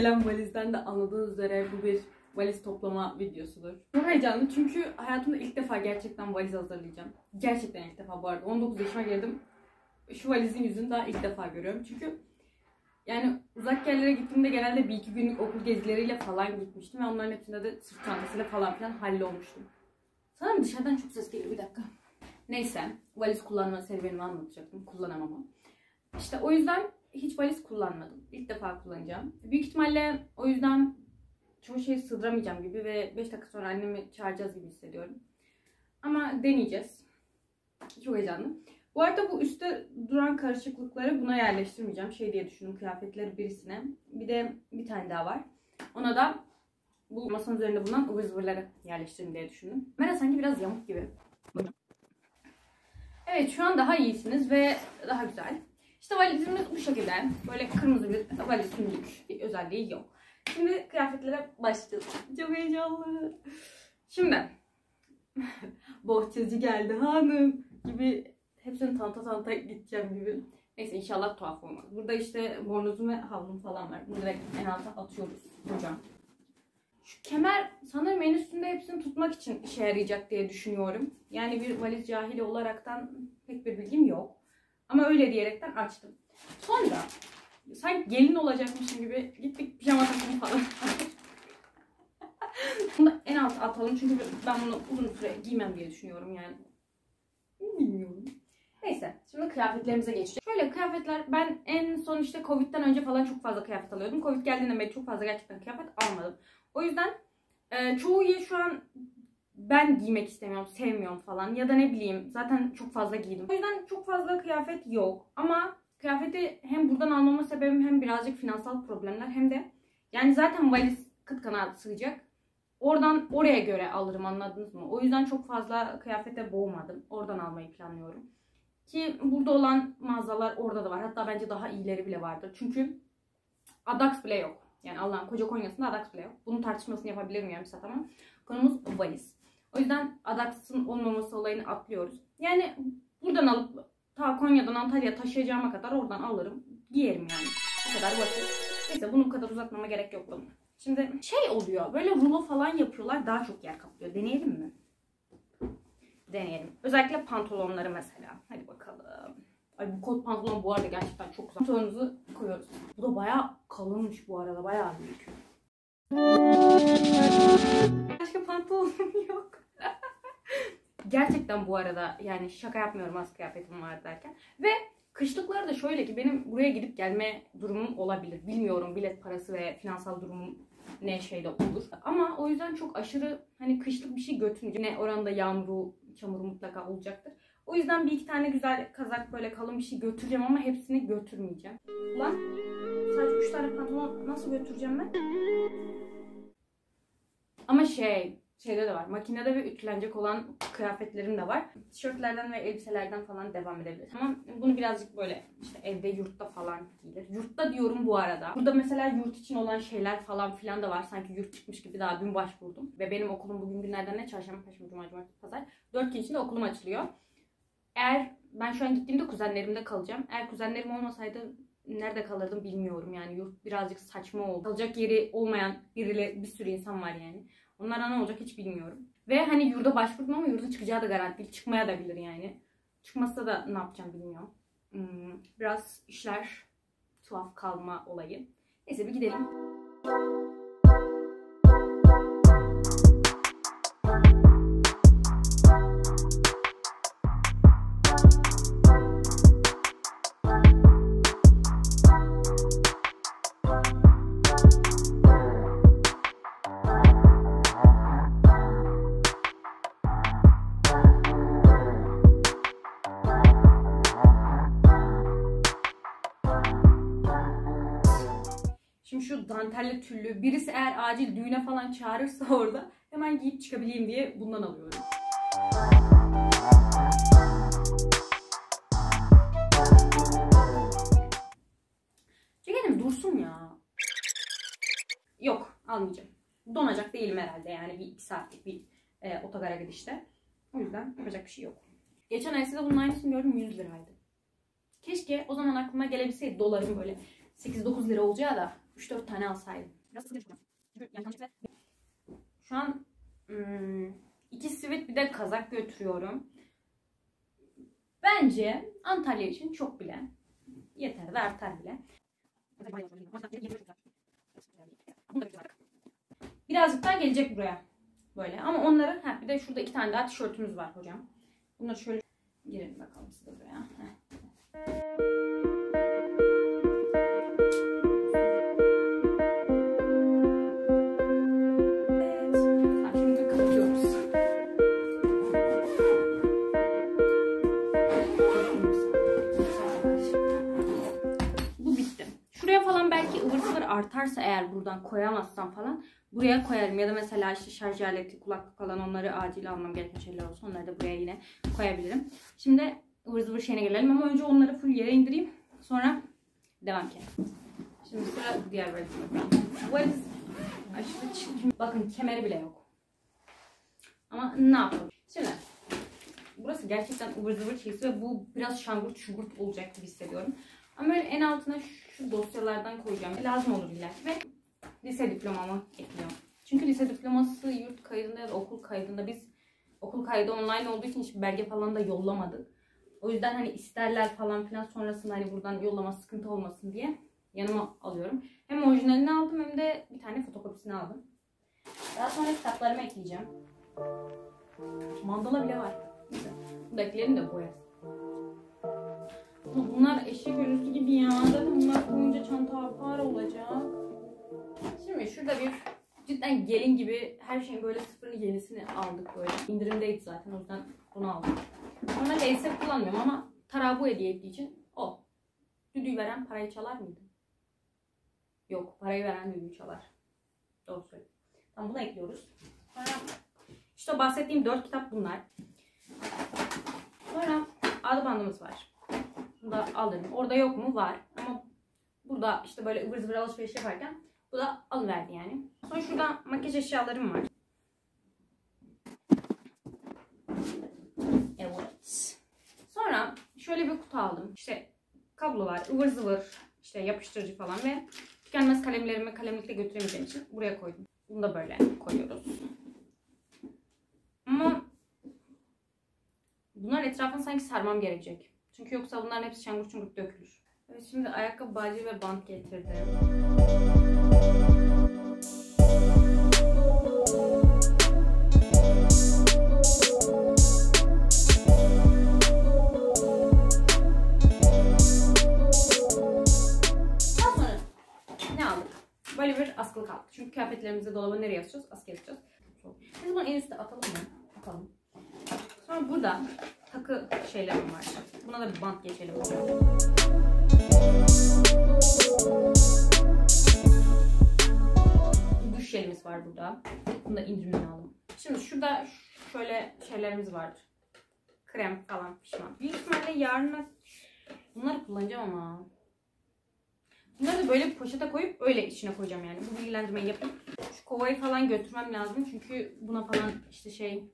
gelen valizden de anladığınız üzere bu bir valiz toplama videosudur. Çok heyecanlı çünkü hayatımda ilk defa gerçekten valiz hazırlayacağım. Gerçekten ilk defa bu arada. 19 yaşıma girdim. Şu valizin yüzünü daha ilk defa görüyorum. Çünkü yani uzak yerlere gittiğimde genelde bir iki günlük okul gezileriyle falan gitmiştim. Ve onların hepsinde de sırt çantasıyla falan filan hallolmuştum. Sanırım dışarıdan çok ses geliyor. Bir dakika. Neyse. Valiz kullanma serüvenimi anlatacaktım. Kullanamam. İşte o yüzden hiç valiz kullanmadım. İlk defa kullanacağım. Büyük ihtimalle o yüzden çoğu şeyi sığdıramayacağım gibi ve 5 dakika sonra annemi çağıracağız gibi hissediyorum. Ama deneyeceğiz. Çok heyecanlı. Bu arada bu üstte duran karışıklıkları buna yerleştirmeyeceğim. Şey diye düşündüm, kıyafetleri birisine. Bir de bir tane daha var. Ona da bu masanın üzerinde bulunan ıvır zıvırları yerleştirdim diye düşündüm. Mera sanki biraz yamuk gibi. Evet, şu an daha iyisiniz ve daha güzel. İşte valizimiz bu şekilde. Böyle kırmızı bir valiz, günlük özelliği yok. Şimdi kıyafetlere başlayalım. Çok heyecanlı. Şimdi bohçacı geldi hanım gibi hepsini tanta tanta gideceğim gibi. Neyse, inşallah tuhaf olmaz. Burada işte bornozum ve havlum falan var. Bunu direkt en alta atıyoruz hocam. Şu kemer sanırım en üstünde hepsini tutmak için işe yarayacak diye düşünüyorum. Yani bir valiz cahili olaraktan pek bir bilgim yok. Ama öyle diyerekten açtım. Sonra sanki gelin olacakmışım gibi gittik pijama takımı falan. Bunu da en alta atalım çünkü ben bunu uzun süre giymem diye düşünüyorum yani. Bilmiyorum. Neyse, şimdi kıyafetlerimize geçeceğiz. Şöyle kıyafetler, ben en son işte Covid'den önce falan çok fazla kıyafet alıyordum. Covid geldiğinden beri çok fazla gerçekten kıyafet almadım. O yüzden çoğu iyi şu an ben giymek istemiyorum, sevmiyorum falan ya da ne bileyim zaten çok fazla giydim. O yüzden çok fazla kıyafet yok ama kıyafeti hem buradan almama sebebim hem birazcık finansal problemler hem de yani zaten valiz kıt kanaat sığacak. Oradan oraya göre alırım, anladınız mı? O yüzden çok fazla kıyafete boğmadım. Oradan almayı planlıyorum. Ki burada olan mağazalar orada da var. Hatta bence daha iyileri bile vardır. Çünkü Adax bile yok. Yani Allah'ın koca Konya'sında Adax bile yok. Bunun tartışmasını yapabilir miyim size, tamam. Konumuz valiz. O yüzden Adax'ın olmaması olayını atlıyoruz. Yani buradan alıp ta Konya'dan Antalya'ya taşıyacağıma kadar oradan alırım. Giyerim yani. Bu kadar basit. Neyse, bunu bu kadar uzatmama gerek yok bunun. Şimdi şey oluyor, böyle rulo falan yapıyorlar, daha çok yer kaplıyor. Deneyelim mi? Deneyelim. Özellikle pantolonları mesela. Hadi bakalım. Ay, bu kot pantolon bu arada gerçekten çok güzel. Pantolonunuzu koyuyoruz. Bu da bayağı kalınmış bu arada, bayağı büyük. Başka pantolonum yok. Gerçekten bu arada yani şaka yapmıyorum, az kıyafetim var derken. Ve kışlıklar da şöyle ki benim buraya gidip gelme durumum olabilir. Bilmiyorum bilet parası ve finansal durumum ne şeyde olur. Ama o yüzden çok aşırı hani kışlık bir şey götürmeyeceğim. Ne oranda yağmuru, çamuru mutlaka olacaktır. O yüzden bir iki tane güzel kazak, böyle kalın bir şey götüreceğim ama hepsini götürmeyeceğim. Ulan sadece 3 tane pantolon nasıl götüreceğim ben? Ama şeyde de var. Makinede ve ütülenecek olan kıyafetlerim de var. Tişörtlerden ve elbiselerden falan devam edebiliriz. Ama bunu birazcık böyle işte evde, yurtta falan giyilir. Yurtta diyorum bu arada. Burada mesela yurt için olan şeyler falan filan da var. Sanki yurt çıkmış gibi daha dün başvurdum. Ve benim okulum bugün günlerden ne? Çarşamba, perşembe, cuma, cumartesi, pazar. 4 gün içinde okulum açılıyor. Eğer ben şu an gittiğimde kuzenlerimde kalacağım. Eğer kuzenlerim olmasaydı nerede kalırdım bilmiyorum yani. Yurt birazcık saçma oldu. Kalacak yeri olmayan bir sürü insan var yani. Onlara ne olacak hiç bilmiyorum. Ve hani yurda başvurdum ama yurda çıkacağı da garanti değil. Çıkmaya da bilir yani. Çıkmasa da ne yapacağım bilmiyorum. Biraz işler tuhaf kalma olayı. Neyse, bir gidelim. Şu dantelli tüllü, birisi eğer acil düğüne falan çağırırsa orada hemen giyip çıkabileyim diye bundan alıyorum. Çekelim dursun ya. Yok, almayacağım. Donacak değilim herhalde yani bir 2 saatlik bir otogara gidişte. O yüzden yapacak bir şey yok. Geçen ay size bunun aynısını gördüm, 100 liraydı. Keşke o zaman aklıma gelebilseydi doların böyle 8-9 lira olacağı da 3-4 tane alsaydım. Biraz sıkıcı şu an. 2 sivit bir de kazak götürüyorum. Bence Antalya için çok bile. Yeter de artar bile. Birazcık daha gelecek buraya. Böyle ama onları bir de şurada 2 tane daha tişörtümüz var hocam. Bunları şöyle girelim bakalım size buraya. Artarsa eğer buradan koyamazsam falan buraya koyarım ya da mesela işte şarj aleti, kulaklık falan onları acil almam gereken şeyler olsa onları da buraya yine koyabilirim. Şimdi ıvır zıvır şeyine gelelim ama önce onları full yere indireyim sonra devam edelim. Şimdi sıra diğer bölümüne. Bakın kemeri bile yok. Ama ne yapalım? Şimdi burası gerçekten ıvır zıvır çekisi ve bu biraz şangurt şugurt olacak gibi hissediyorum. Ama en altına şu dosyalardan koyacağım. Lazım olur illa ki. Ve lise diplomamı ekliyorum. Çünkü lise diploması yurt kaydında ya da okul kaydında biz okul kaydı online olduğu için hiç belge falan da yollamadık. O yüzden hani isterler falan filan sonrasında hani buradan yollama sıkıntı olmasın diye yanıma alıyorum. Hem orijinalini aldım hem de bir tane fotokopisini aldım. Daha sonra kitaplarımı ekleyeceğim. Mandala bile var. Bu eklerim de boyasın. Bunlar eşek ölüsü gibi ya. Zaten bunlar koyunca çanta apar olacak. Şimdi şurada bir cidden gelin gibi her şeyin böyle sıfırını yenisini aldık böyle. İndirimdeydi zaten o yüzden bunu aldım. Normalde elbise kullanmıyorum ama Tarabu hediye ettiği için o. Düdüğü veren parayı çalar mıydı? Yok, parayı veren düdüğü çalar. Doğru söylüyorum. Tamam, bunu ekliyoruz. Sonra işte bahsettiğim 4 kitap bunlar. Sonra adı bandımız var. Da alırım. Orada yok mu? Var. Ama burada işte böyle ıvır zıvır alışveriş yaparken bu da alıverdi yani. Sonra şurada makyaj eşyalarım var. Evet. Sonra şöyle bir kutu aldım. İşte kablolar, ıvır zıvır, işte yapıştırıcı falan ve tükenmez kalemlerimi kalemlikle götüremeyeceğim için buraya koydum. Bunu da böyle koyuyoruz. Ama bunlar etrafını sanki sarmam gerekecek. Çünkü yoksa bunların hepsi şangur şungur dökülür. Evet, şimdi ayakkabı, bağcığı ve bant getirdim. Daha sonra ne aldık? Böyle bir askılık aldık. Çünkü kıyafetlerimizi dolaba nereye asacağız? Askıya asacağız. Biz bunu en üstte atalım mı? Atalım. Sonra burada takı şeylerim var. Buna da bir bant geçelim. Duş jelimiz var burada. Bunu da indirimden aldım. Şimdi şurada şöyle şeylerimiz var. Krem falan pişman. Büyük ihtimalle yarın bunları kullanacağım ama. Bunları da böyle bir poşete koyup öyle içine koyacağım yani. Bu bilgilendirmeyi yapıp şu kovayı falan götürmem lazım. Çünkü buna falan işte şey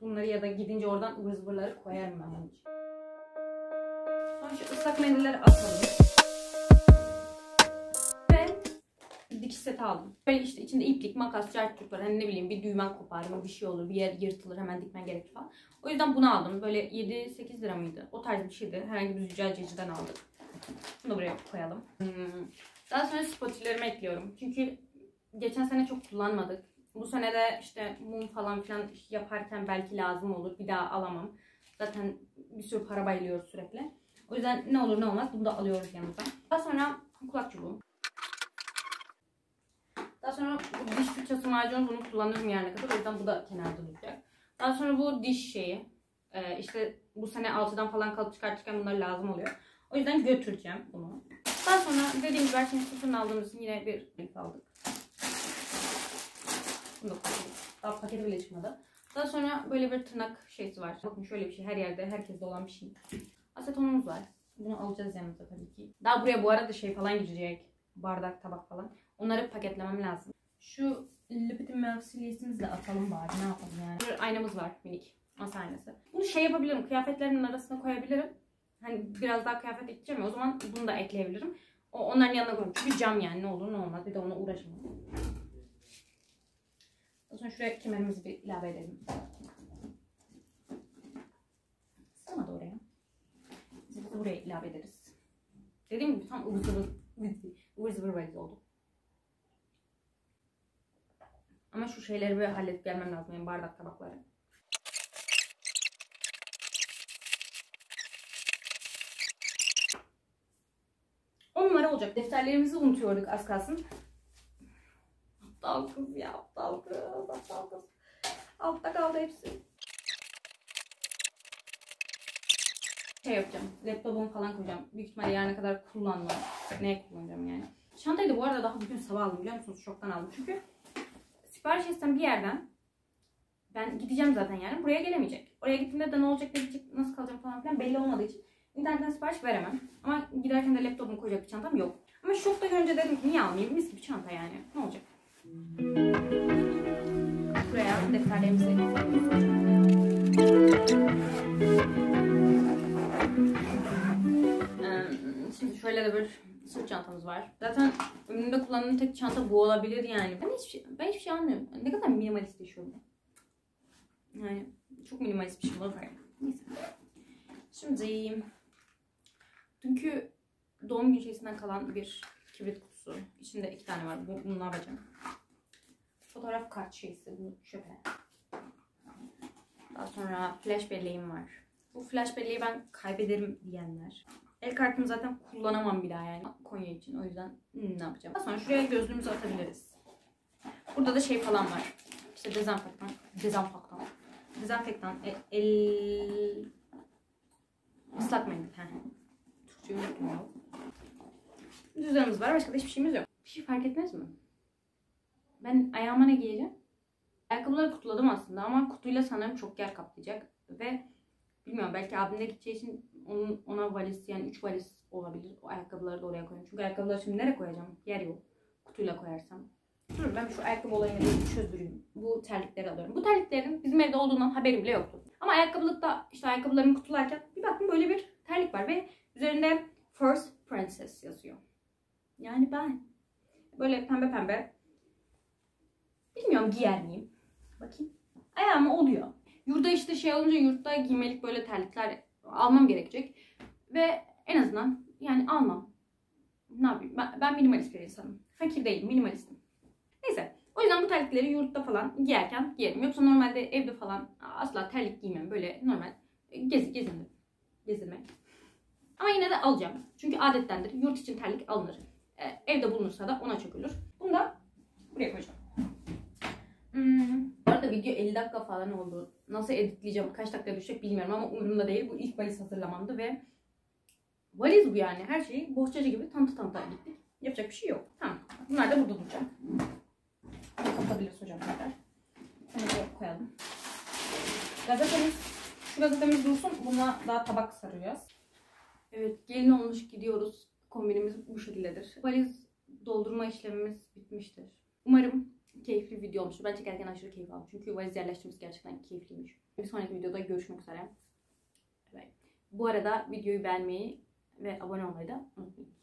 bunları ya da gidince oradan ıvır zıvırları koyarım ben önce. Sonra şu ıslak mendilleri atalım. Ve dikiş seti aldım. Böyle işte içinde iplik, makas, çarçurt var. Hani ne bileyim bir düğmen koparma, bir şey olur, bir yer yırtılır, hemen dikmen gerekir falan. O yüzden bunu aldım. Böyle 7-8 lira mıydı? O tarz bir şeydi. Herhangi bir züccaciyeciden aldık. Bunu da buraya koyalım. Daha sonra spatülerimi ekliyorum. Çünkü geçen sene çok kullanmadık. Bu sene de işte mum falan filan yaparken belki lazım olur. Bir daha alamam. Zaten bir sürü para bayılıyoruz sürekli. O yüzden ne olur ne olmaz bunu da alıyoruz yanımıza. Daha sonra kulak çubuğu. Daha sonra bu diş fırçası macunu, bunu kullanırım yarına kadar. O yüzden bu da kenarda duracak. Daha sonra bu diş şeyi. İşte bu sene altıdan falan kalıp çıkartırken bunlar lazım oluyor. O yüzden götüreceğim bunu. Daha sonra dediğim gibi belki sıfırını aldığımız için yine bir renk aldık. Daha paketi bile çıkmadı. Daha sonra böyle bir tırnak şeysi var. Bakın şöyle bir şey, her yerde, herkeste olan bir şey. Asetonumuz var. Bunu alacağız yanımıza tabii ki. Daha buraya bu arada şey falan girecek. Bardak, tabak falan. Onları paketlemem lazım. Şu Lipitin mevsilisimizi de atalım bari. Ne yapalım yani. Bir aynamız var minik. Masa aynası. Bunu şey yapabilirim. Kıyafetlerimin arasına koyabilirim. Hani biraz daha kıyafet ekleyeceğim ya. O zaman bunu da ekleyebilirim. Onların yanına koyayım. Çünkü cam yani, ne olur ne olmaz. Bir de ona uğraşmayalım. O zaman şuraya kemerimizi bir ilave edelim. Sığmadı oraya. Biz buraya ilave ederiz. Dediğim gibi tam ıvır zıvır oldu. Ama şu şeyleri böyle halledip gelmem lazım. Yani bardak, tabakları. Olacak. Defterlerimizi unutuyorduk az kalsın. Aptal kız ya, aptal kız. Altta kaldı hepsi. Şey yapacağım, laptopumu falan koyacağım. Büyük ihtimalle yarına kadar kullanmam. Neye kullanacağım yani. Çantayı da bu arada daha bugün sabah aldım, biliyor musunuz? Şoktan aldım çünkü sipariş etsem bir yerden, ben gideceğim zaten yani, buraya gelemeyecek. Oraya gittiğimde de ne olacak, ne diyecek, nasıl kalacağım falan filan belli olmadığı için İnternetten sipariş veremem. Ama giderken de laptopumu koyacak bir çantam yok. Ama şokta görünce dedim ki niye almayayım? Mis gibi çanta yani. Ne olacak? Buraya defterlerimizi şimdi şöyle de bir sırt çantamız var. Zaten önümde kullandığım tek çanta bu olabilir yani. Ben hiçbir şey anlamıyorum. Ne kadar minimalist yaşıyorum ben. Yani çok minimalist bir şey var. Neyse. Şimdi dünkü doğum günü şeysinden kalan bir kibrit kutusu. İçinde 2 tane var. Bunu ne yapacağım? Fotoğraf kart şeysi. Bunu şöyle. Daha sonra flash belleğim var. Bu flash belleği ben kaybederim diyenler. El kartımı zaten kullanamam bile yani Konya için. O yüzden ne yapacağım? Daha sonra şuraya gözlüğümüzü atabiliriz. Burada da şey falan var. İşte dezenfektan. Islak mendil. Türkçeyi unuttum ya. Düzenimiz var. Başka da hiçbir şeyimiz yok. Bir şey fark etmez mi? Ben ayağıma ne giyeceğim? Ayakkabıları kutuladım aslında ama kutuyla sanırım çok yer kaplayacak. Ve bilmiyorum, belki abimle gideceği için ona valiz, yani 3 valiz olabilir. O ayakkabıları da oraya koyayım. Çünkü ayakkabıları şimdi nereye koyacağım? Yer yok. Kutuyla koyarsam. Dur, ben şu ayakkabı olayını çözdüreyim. Bu terlikleri alıyorum. Bu terliklerin bizim evde olduğundan haberim bile yoktu. Ama ayakkabılıkta işte ayakkabılarımı kutularken bir baktım böyle bir terlik var ve üzerinde First Princess yazıyor. Yani ben böyle pembe bilmiyorum giyer miyim? Bakayım. Ayağıma oluyor. Yurda işte şey olunca yurtta giymelik böyle terlikler almam gerekecek. Ve en azından yani almam. Ne yapayım? Ben minimalist bir insanım. Fakir değilim, minimalistim. Neyse. O yüzden bu terlikleri yurtta falan giyerken giyerim. Yoksa normalde evde falan asla terlik giymem. Böyle normal gezinme. Ama yine de alacağım. Çünkü adettendir. Yurt için terlik alınır. Evde bulunursa da ona çökülür. Bunu da buraya koyacağım. Bu arada video 50 dakika falan oldu. Nasıl editleyeceğim, kaç dakika düşecek bilmiyorum ama umurumda değil. Bu ilk valiz hazırlamamdı ve valiz bu yani. Her şeyi bohçacı gibi tanta gittik. Yapacak bir şey yok. Tamam. Bunlar da burada duracak. Kapatabiliriz hocam kadar. Şunu koyalım. Şu gazetemiz dursun. Buna daha tabak saracağız. Evet, gelin olmuş gidiyoruz. Kombinimiz bu şekildedir. Valiz doldurma işlemimiz bitmiştir. Umarım keyifli video olmuştur. Ben çekerken aşırı keyif aldım. Çünkü valiz yerleştirmemiz gerçekten keyifliymiş. Bir sonraki videoda görüşmek üzere. Evet. Bu arada videoyu beğenmeyi ve abone olmayı da unutmayın.